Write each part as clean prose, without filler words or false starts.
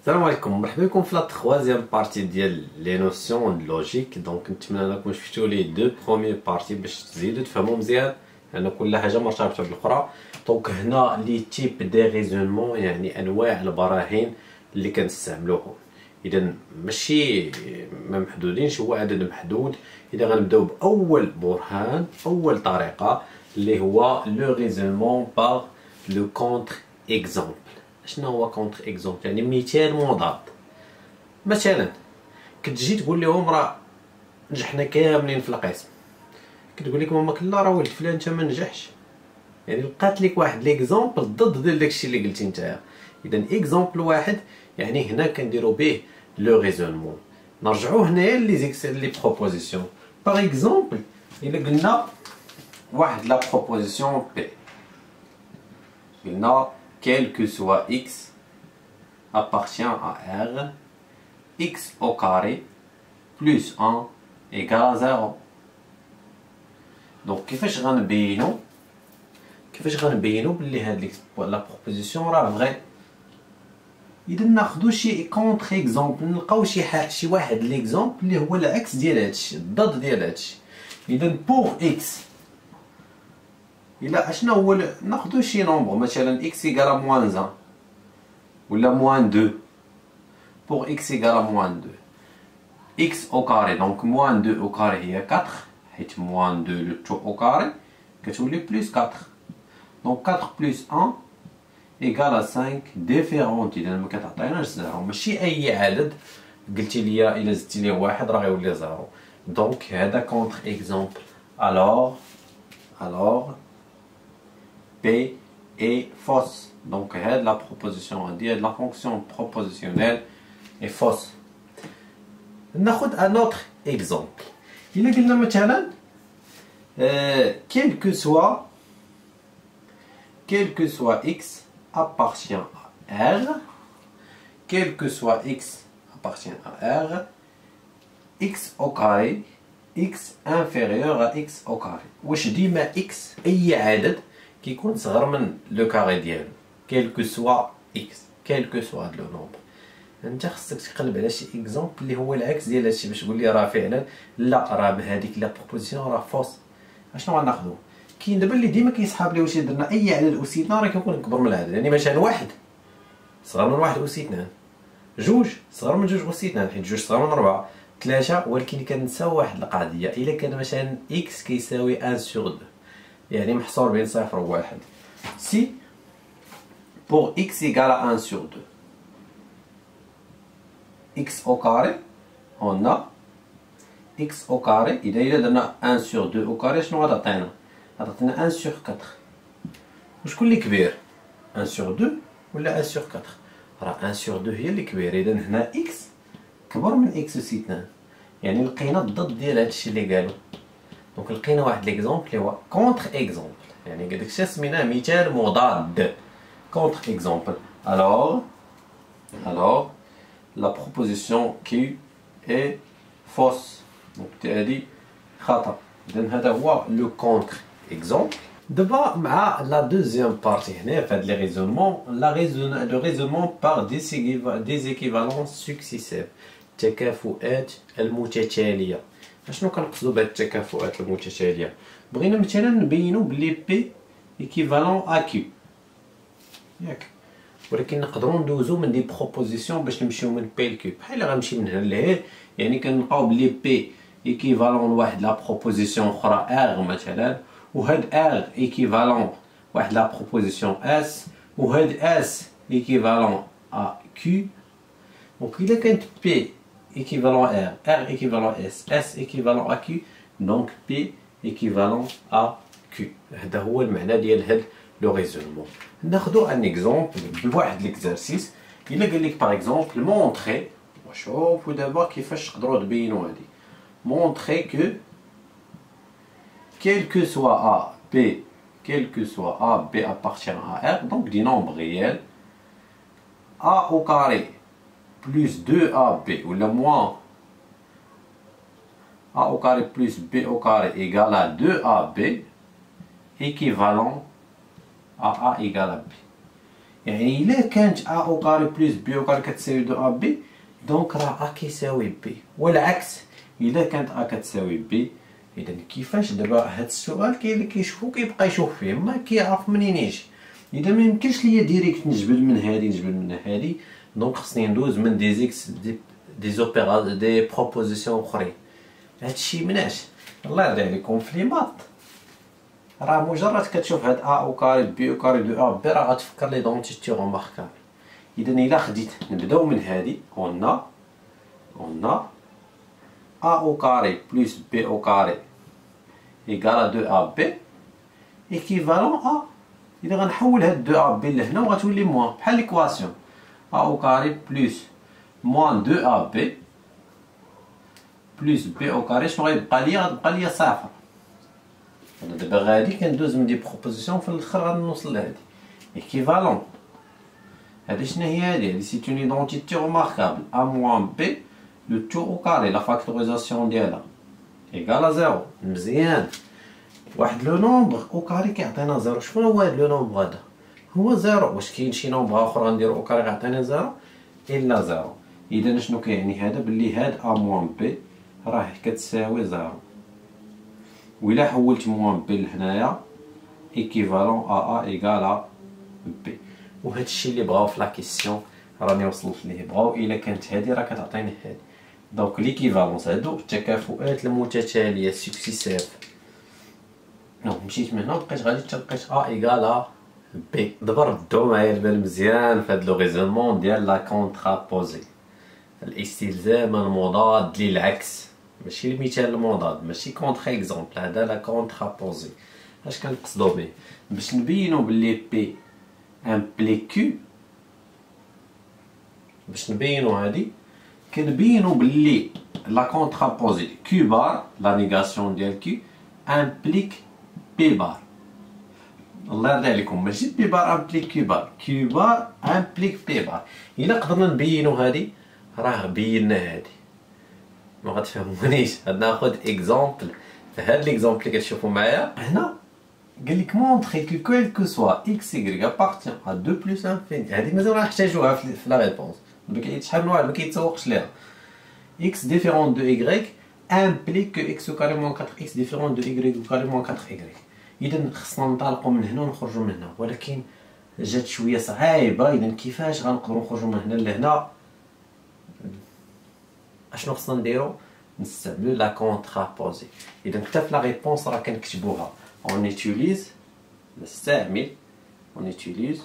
السلام عليكم، مرحبا بكم في لا تخوازيام بارتي ديال لي نوسيون لوجيك. دونك نتمنى انكم شفتوا لي دو بروميير بارتي باش تزيدوا تفهموا مزيان ان كل حاجه مرتبطه بالاخرى. دونك هنا لي تيب دي ريزونمون، يعني انواع البراهين اللي كنستعملوهم. اذا ماشي ما محدودينش، هو عدد محدود. اذا غنبداو باول برهان، اول طريقه اللي هو لو ريزونمون بار لو كونتر اكزامبل. شنو هو كونتر اكزومبل؟ يعني مثال مضاد. مثلا كتجي تقول لهم راه نجحنا كاملين في القسم، كتقول لك ماما كلا راه ولد فلان انت ما نجحش، يعني لقات لك واحد ليكزومبل ضد ديال داكشي اللي قلتي نتايا. اذا اكزومبل واحد، يعني هنا كنديروا به لو ريزونمون. نرجعوا هنايا لي زيكس لي بروبوزيسيون. باغ اكزومبل الا قلنا واحد لا بروبوزيسيون بي، قلنا quel que soit x appartient à R, x au carré plus 1 égale 0. Donc كيفاش غنبينو بلي هاد لا بروبوزيسيون راه فري؟ اذا ناخدو شي كونتر اكزومبل، نلقاو شي واحد ليكزومبل اللي هو العكس ديال هادشي، الضد ديال هادشي. اذا بور اكس، إلا أشنا هو ناخدو شي نومبر، مثلا إكس إيكالا موان زان ولا موان دو. بوغ إكس إيكالا موان دو، إكس أو كاري، دونك موان دو أو كاري هي كاتخ، حيت موان دو لو تو أو كاري كتولي بلوس كاتخ، دونك كاتخ بلوس أن إيكالا سانك ديفيرونت. إذا مكتعطيناش زيرو، ماشي أي عدد قلتي ليا إلا زدتي ليه واحد راه غيولي زيرو. دونك هذا كونتر إكزومبل. ألوغ P est fausse. Donc la proposition à dire la fonction propositionnelle est fausse. ناخذ un autre exemple. إلا قلنا مثلا quel que soit x appartient à R, x au carré, x inférieur à x au carré. واش ديما x أي عدد كيكون صغر من لو كاري ديالو، كيلكو سوا اكس، كيلكو سوا هاد لو نومبر. انت خصك تقلب على شي اكزومبل اللي هو العكس ديال هادشي باش تقول لي راه فعلا لا، راه بهاديك لا بروبوزيسيون راه فوس. اشنو غناخدو؟ كاين دابا اللي ديما كيصحاب لي واش درنا اي عدد أس اثنان راه كيكون كبر من العدد، يعني مثلا واحد صغر من واحد أس اثنان، جوج صغر من جوج أس اثنان حيت جوج صغر من ربعة، ثلاثة. ولكن كنساو واحد القضية، إلا كان مثلا اكس كيساوي ان سوغ دو، يعني محصور بين صفر و واحد. سي بور إكس إيكالا أن سور دو، إكس أو كاري، هنا إكس أو كاري. إذا درنا أن سور دو أو كاري شنو غتعطينا؟ غتعطينا أن سور كاتخ. وشكون اللي كبير، أن سور دو ولا أن سور كاتخ؟ راه أن سور دو هي اللي كبير. إذا هنا إكس كبر من إكس أس اثنان، يعني لقينا الضد ديال هادشي اللي قالو. دونك لقينا واحد ليكزومبل اللي هو كونتر اكزومبل، يعني داكشي سميناه مثال مضاد، كونتر اكزومبل. الوغ لا بروبوزيسيون كي اي فوس، دونك هادي خطا. اذا هذا هو لو كونتر اكزومبل. دابا مع لا دوزيام بارتي هنا في هاد لي ريزونمون، لا ريزونمون بار ديزيكيفالونس سوكسيسيف، التكافؤات المتتاليه. اشنو كنقصدو بهاد التكافؤات المتتاليه؟ بغينا مثلا نبينو بلي بي ايكيفالون ا كيو، ياك؟ ولكن نقدرو ندوزو من دي بروبوزيسيون باش نمشيو من بي لكيو. بحال غنمشي من هنا لهنا، يعني كنلقاو بلي بي ايكيفالون لواحد لا بروبوزيسيون اخرى ار مثلا، وهاد ار ايكيفالون واحد لا بروبوزيسيون اس، وهاد اس ايكيفالون ا كيو. دونك الا كانت بي équivalent R, R équivalent S, S équivalent à Q, donc P équivalent à Q. هذا هو المعنى ديال هاد لو ريزونمون. ناخدو ان اكزومبل بواحد ليكزارسيس. الا قال لك باغ اكزومبل مونطري، وشوفوا دابا كيفاش تقدروا تبينوا هادي. مونطري كو quel que soit A, P, appartient à R, donc des nombres réels, A au carré plus 2ab ou le moins a au carré plus b au carré égale à 2ab équivalent à a égale à b. يعني إلا كانت أ أوغاري بلس بي أوغاري كتساوي دو أ بي، دونك راه أ كيساوي بي، والعكس إلا كانت أ كتساوي بي. إذا كيفاش دابا هاد السؤال كاين اللي كيشوفو كيبقى يشوف فيه ما كيعرف منين يجي. إذا ميمكنش ليا ديريكت نجبل من هادي نجبل من هادي، دونك خصني ندوز من دي زيكس دي زوبيرا دي بروبوزيسيون أخرين. هادشي مناش، الله يرضي عليكم في لي ماط راه مجرد كتشوف هاد أ أو كاري بي أو كاري دو أ بي راه غتفكر لي دونتي تيغوم ماركابل. إذا إلا خديت نبداو من هادي أون أ أو كاري بلس بي أو كاري إيكال أ دو أ بي إيكيفالون أ. إذا غنحول هاد دو أ بي لهنا وغتولي موان بحال ليكواسيون أ أو كاري بلس موان دو أ بي بلس بي أو كاري. شنو غيبقى ليا؟ غتبقى ليا صفر. أنا دابا غادي كندوز من دي بروبوزيسيون في الآخر غنوصل لهادي إيكيفالون. هادي شنو هي هادي؟ هادي سيت أون إيدونتيتي روماركابل أ موان بي لو تو أو كاري لا فاكتوريزاسيون ديالها إيكال أ زيرو. مزيان، واحد لو نومبغ أو كاري كيعطينا زيرو. شكون هو هاد لو نومبغ هدا؟ هو زيرو. واش كاين شي نومبغ أخرى غنديرو أو كاري غيعطينا زيرو؟ إلا زيرو. إذا شنو كيعني هدا؟ بلي هاد أ موان بي راه كتساوي زيرو. وإلا حولت موان بي لهنايا إيكيفالون أ أ إيكال أ بي. وهادشي اللي بغاو في لاكيسيون راني وصلت ليه، بغاو إلا كانت هادي راه كتعطيني هادي. دونك ليكيفالونس هادو التكافؤات المتتالية سكسيسيف. مشيت من هنا بقيت غادي حتى لقيت أ إيكال أ بي. دابا ردو معايا البال مزيان في هاد لو ريزونمون ديال لا كونترابوزي، الاستلزام المضاد للعكس، ماشي المثال المضاد، ماشي كونتخ اكزومبل، هذا لا كونترابوزي. اش كنقصدو به؟ باش نبينو بلي بي امبلي كيو، باش نبينو هادي كنبينو بلي لا كونترابوزي كيو بار لا نيغاسيون ديال كيو امبليك بي بار. الله يرضي عليكم، ماشي بي بار امبليك كيو بار، كيو بار امبليك بي بار. الا قدرنا نبينو هادي راه بينا هادي، ما غتفهمونيش. غناخد اكزامبل، هاد ليكزامبل اللي كتشوفو معايا هنا قالك مونطخي كو كيلكو سوا اكس ايكغ ابارتيان ا دو بلس انفيني. هادي مازال غنحتاجوها في لا ريبونس، شحال من واحد ما كيتسوقش ليها. اكس ديفيرون دو ايكغ امبليك كو اكس كاري موان 4 اكس ديفيرون دو ايكغ كاري موان 4 ايكغ. اذا خصنا ننطلقو من هنا ونخرجو من هنا، ولكن جات شويه صعيبه. اذا كيفاش غنقدرو نخرجو من هنا لهنا؟ اشنو خصنا نديرو؟ نستعملو لا كونترابوزي. اذا حتى في لا ريبونس راه كنكتبوها اون يوتيليز، نستعمل اون يوتيليز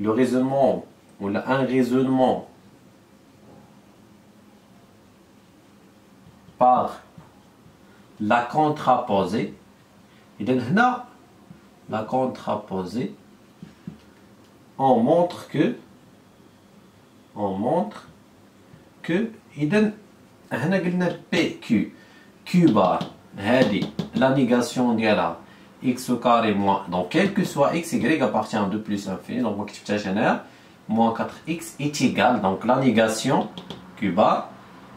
لو ريزونمون ولا ان ريزونمون باغ لا كونترابوزي. اذا هنا لا كونترابوزي اون مونطخ كو إذا هنا قلنا بي كيو كيو بار هادي لا نيغاسيون ديالها إكس كاري موان دونك كيلكو سوا إكس إيكغيك أبارتيان دو بلوس أنفيني. دونك مكتبتهاش هنايا موان 4 إكس إيت إيكال دونك لا نيغاسيون كيو بار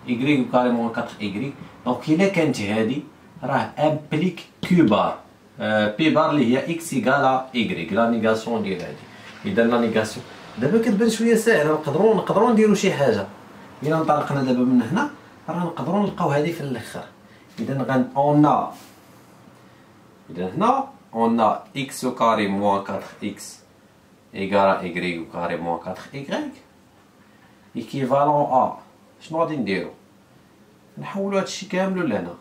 إيكغيك كاري موان 4 إيكغيك. دونك إلا كانت هادي راه أمبليك كيو بار بي بار اللي هي إكس إيكال إيكغيك لا نيغاسيون ديال هادي. إذا لا نيغاسيون دابا كتبان شوية ساهلة، نقدرو نديرو شي حاجة. إلا انطلقنا دابا من هنا راه نقدروا نلقاو هذه في الاخر. اذا غن اونا، اذا هنا اونا اكس كاري موان 4 اكس ايكال ايكغيك كاري موان 4 ايكغيك ايكيفالون ا. شنو غادي نديرو؟ نحولوا هادشي كامل لهنا.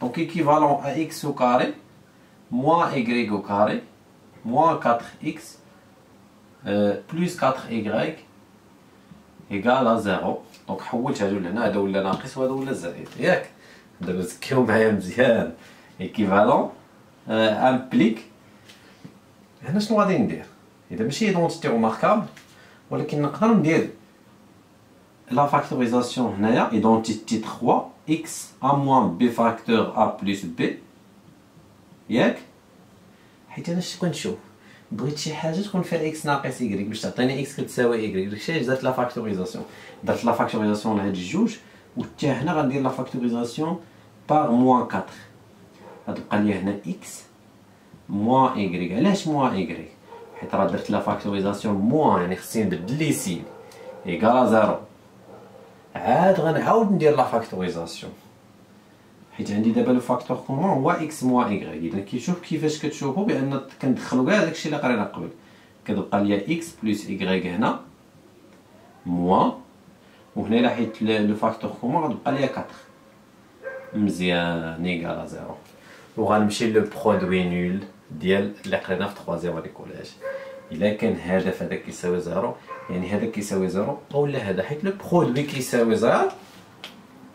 دونك ايكيفالون ا اكس كاري موان ايكغيك كاري موان 4 اكس بلس 4 ايكغيك إيكال أ زيرو. دونك حولت هادو لهنا، هذا ولا ناقص وهذا ولا زائد، ياك؟ دابا تزكيو معايا مزيان. إيكيفالون أمبليك هنا شنو غادي ندير؟ إذا ماشي إيدونتيتي روماركابل، ولكن نقدر ندير لا فاكتوريزاسيون هنايا إيدونتيتي 3 إكس أ موان بي فاكتور أ بلس بي، ياك؟ حيت أنا شنو كنشوف؟ بغيت شي حاجه تكون فيها اكس ناقص ايكغيك باش تعطيني اكس كتساوي ايكغيك. داكشي درت لا فاكتوريزاسيون، درت لا فاكتوريزاسيون لهاد الجوج، وحتى هنا غندير لا فاكتوريزاسيون باغ موان 4. غتبقى لي هنا اكس موان ايكغيك. علاش موان ايكغيك؟ حيت راه درت لا فاكتوريزاسيون موان، يعني خصني نبدل لي سي ايكال زيرو، عاد غنعاود ندير لا فاكتوريزاسيون حيت عندي دابا لو فاكتور كومون هو اكس موا ايكغيك. اذا كيشوف كيفاش كتشوفوا بان كندخلوا كاع داكشي اللي قرينا قبل، كتبقى ليا اكس بلس ايكغيك هنا موا، وهنا الا حيت لو فاكتور كومون غتبقى ليا 4 مزيان ايكال زيرو، وغنمشي لو برودوي نول ديال اللي قرينا في 3 ليكولاج. الا كان هدف هذا كيساوي زيرو، يعني هذا كيساوي زيرو اولا هذا، حيت لو برودوي كيساوي زيرو.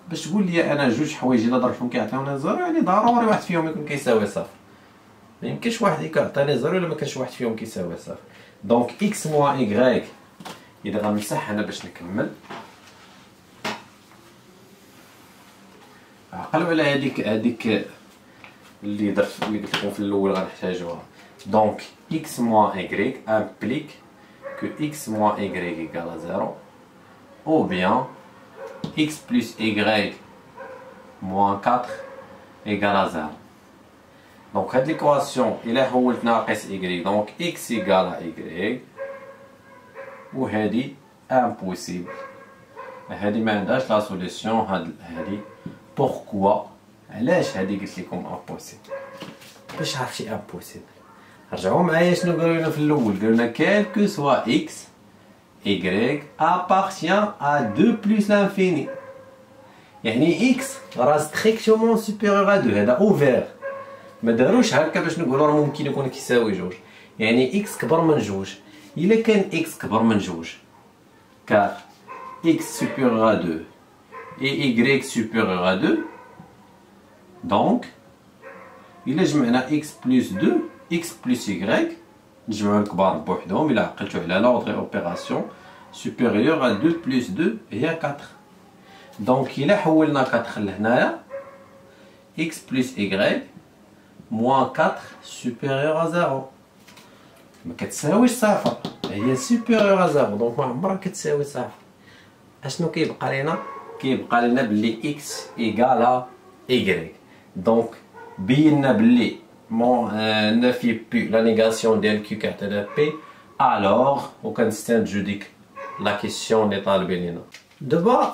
باش تقول لي انا جوج حوايج الا ضربتهم كيعطيونا زيرو، يعني ضروري واحد فيهم يكون كيساوي صفر، ما يمكنش واحد يعطيني زيرو الا ما كانش واحد فيهم كيساوي صفر. دونك اكس موا ايكغيك، اذا غنمسح هنا باش نكمل، عقلوا على هذيك اللي درت اللي قلت لكم في الاول غنحتاجوها. دونك اكس موا ايكغيك امبليك كو اكس موا ايكغيك ايكال زيرو، او بيان x plus y moins 4 égale à 0. Donc cette équation il a هو ناقص y، donc x égale à y، وهذه impossible، هذه ما عندهاش لا solution. هذه pourquoi علاش هذه قلت لكم impossible؟ باش عرفتي impossible رجعوا معايا شنو قالوا لنا في الاول، قالوا لنا quel que soit x y appartient à 2 plus l'infini، يعني x راه strictement supérieur à 2. هذا اوفر، ما داروش هكا باش نقولوا راه ممكن يكون كيساوي جوج، يعني x كبر من جوج. الا كان x كبر من جوج car x supérieur à 2 et y supérieur à 2، donc الا جمعنا x plus 2 x plus y نجمعو الكبار بوحدهم الى عقلتو على لوطري اوبيراسيون سوبيريور ا 2 بلس 2 هي 4. دونك الى حولنا 4 لهنايا x بلس y موان 4 سوبيريور ا 0 ما كتساويش صفر، هي سوبيريور ا 0، دونك ما عمرها كتساوي صفر. اشنو كيبقى لينا؟ كيبقى لينا بلي x ايكالا y. دونك بينا بلي ne fait plus la négation del q car de p. alors aucun système juridique la question n'est pas bien. D'abord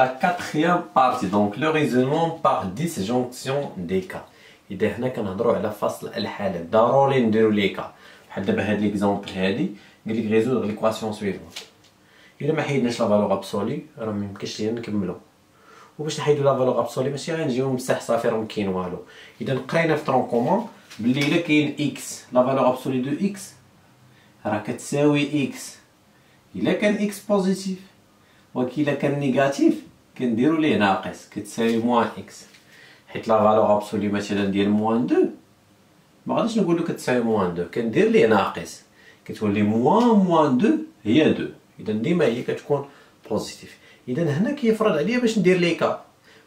la quatrième partie, donc le raisonnement par disjonction des cas. إذا هنا كنهضروا على فصل الحالات، ضروري نديروا لي كا بحال دابا هاد ليكزامبل هادي قال لك ريزود ليكواسيون سويفون، إلا ما حيدناش لا فالور ابسولي راه ما يمكنش لينا نكملوا. وباش نحيدو لا فالور ابسولي ماشي غنجيو مساح صافي، راه مكاين والو. اذا قرينا في ترون كومون بلي الا كاين اكس لا فالور ابسولي دو اكس راه كتساوي اكس الا كان اكس بوزيتيف، ولكن الا كان نيجاتيف كنديرو ليه ناقص كتساوي موان اكس، حيت لا فالور ابسولي مثلا ديال موان 2 ما غاديش نقولو كتساوي موان 2، كندير ليه ناقص كتولي موان 2 هي 2، اذا ديما هي كتكون بوزيتيف. إذن هنا كيفرض عليا باش ندير لي كا،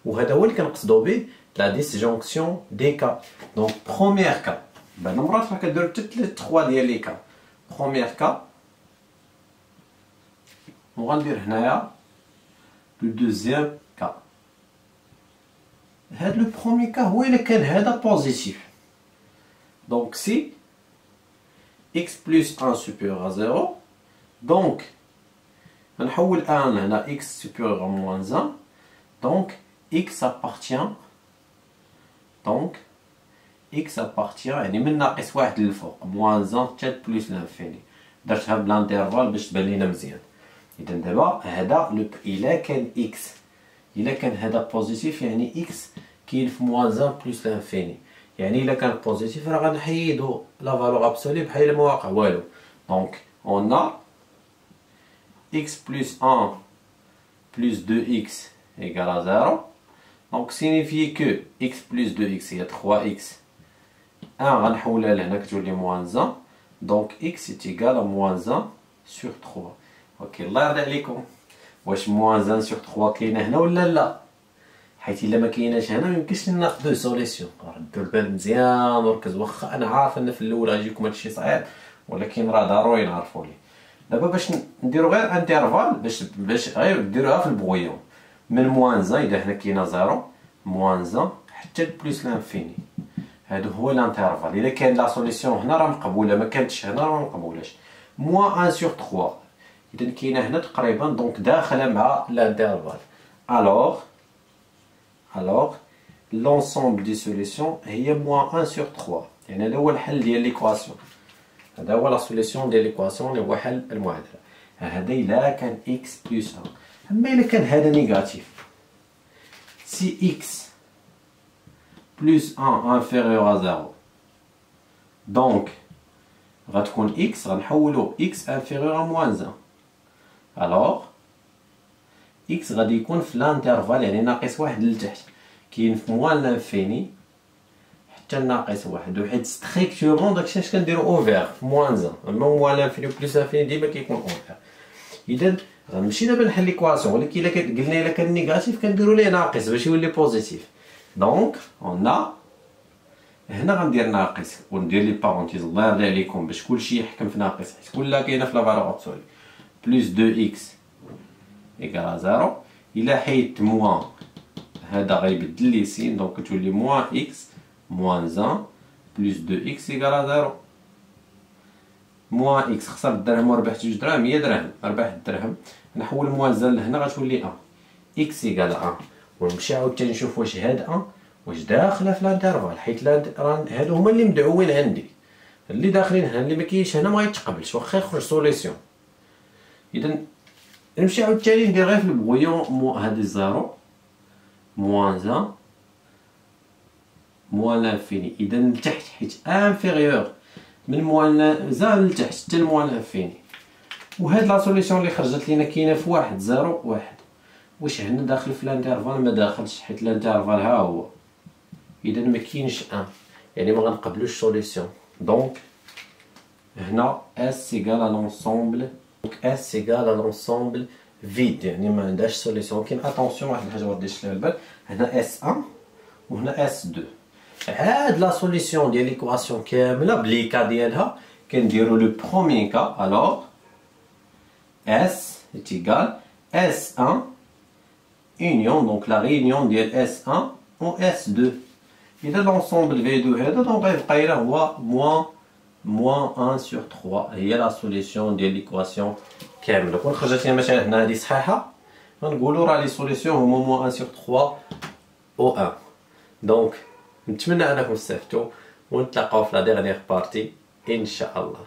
وهذا هو اللي كنقصدو به لا ديسجونكسيون دي كا. دونك بخومييغ كا، بعض المرات راه كدير حتى 3 ديال لي كا. بخومييغ كا وغندير هنايا لو دوزيام كا. هاد لو بخومي كا هو إلا كان هذا بوزيتيف، دونك سي إكس بلس أن سوبييغ أ زيرو، دونك نحول الان هنا x supérieur à moins 1، donc x appartient يعني من ناقص واحد للفوق moins 1 حتى بلس لانفيني، درتها بالانترفال باش تبان لينا مزيان. اذا دابا هذا لو الا كان x هذا بوزيتيف، يعني x كاين في moins 1 بلس لانفيني، يعني الا كان بوزيتيف راه غنحيدو لا فالور ابسولي بحال ما واقع والو. دونك اون ا x plus 1 plus 2x égale à 0. Donc signifie que x plus 2x est 3x. 1 va نحولها لهنا كتولي moins 1. Donc x est égal à moins 1 sur 3. OK الله يرضي عليكم. واش moins 1 sur 3 كاينه هنا ولا لا؟ حيت الا ما كايناش هنا ما يمكنش لنا ناخذ سوليسيون. ردوا البال مزيان وركز، واخا انا عارف ان في الاول غيجيكم هادشي صعيب، ولكن راه ضروري نعرفوا ليه. دابا باش نديرو غير انترفال باش غير ديروها في البغيون من موان زان، اذا هنا كاينه زيرو موان زان حتى لبلوس لانفيني، هذا هو الانترفال. اذا كان لا سوليسيون هنا راه مقبوله، ما كانتش هنا راه مقبولاش. موان 1 سور 3 اذا كاينه هنا تقريبا، دونك داخله مع الانترفال. الوغ لونسومبل دي سوليسيون هي موان 1 سور 3، يعني هذا هو الحل ديال ليكواسيون. هذا هو لا سوليسيون ديال ليكواسيون اللي هو حل المعادله. هذا الا كان اكس بلس 1. اما الا كان هذا نيجاتيف، سي اكس plus 1 inférieur à 0. Donc, غتكون x غنحولو x inférieur à moins 1. Alors, x غادي يكون في الانترفال، يعني ناقص واحد لتحت، كاين في موان لانفيني حتى ناقص واحد. وحيت ستريكتورون داكشي اش كنديرو اوفير في موان 1، اما موان لانفيني بلس لانفيني ديما كيكون اوفير. إذا غنمشي دابا نحل ليكواسيون، ولكن إلا قلنا إلا كان نيجاتيف كنديرو ليه ناقص باش يولي بوزيتيف. دونك هنا غندير ناقص وندير لي بارونتيز، الله يرضي عليكم باش كلشي يحكم في ناقص، حيت كلها كاينه في لا فالور ابسولي. بلس 2 اكس ايكال زيرو، الا حيدت موان هذا غيبدل لي سين، دونك كتولي موان اكس موان 1 بلس 2 اكس ايكال زيرو. موان اكس خسرت الدرهم وربحت 2 دراهم، 100 درهم ربحت الدرهم. نحول موان زال لهنا غتولي 1 اكس ايكال 1. ونمشي عاوتاني نشوف واش هاد أ واش داخله في الانترفال، حيت هادو هما اللي مدعوين عندي، اللي داخلين هنا، اللي ما كاينش هنا ما غيتقبلش واخا يخرج سوليسيون. اذا نمشي عاوتاني ندير غير في البغيون هادي زيرو موان زان موان لانفيني، اذا لتحت حيت انفيغيور من موان زان لتحت حتى لموان لانفيني. وهاد لا سوليسيون اللي خرجت لينا كاينه في واحد زيرو واحد. واش هنا داخل في الانترفال؟ ما داخلش، حيت الانترفال ها هو، اذا ما كاينش ان، يعني ما غنقبلوش سوليسيون. دونك هنا اس ايغال لونسومبل، دونك اس ايغال لونسومبل فيد، يعني ما عندهاش سوليسيون. كاين اتونسيون واحد الحاجه غادي تشلها البال، هنا اس 1 وهنا اس 2. هاد لا سوليسيون ديال ليكواسيون كامله بلي كا ديالها كنديرو لو بروميي كا. الوغ اس ايغال اس 1 union، donc la réunion ديال S1 و S2. إذا l'ensemble V2 هذا دونك غيبقى إلا هو موان 1 سور 3 هي لا سوليسيون ديال ليكواسيون كاملة. كون خرجت لي مثلا هنا هادي صحيحة غنقولو راه لي سوليسيون هما موان 1 سور 3 و 1. دونك نتمنى أنكم استفدتو ونتلاقاو في لا ديغنيغ بارتي إن شاء الله.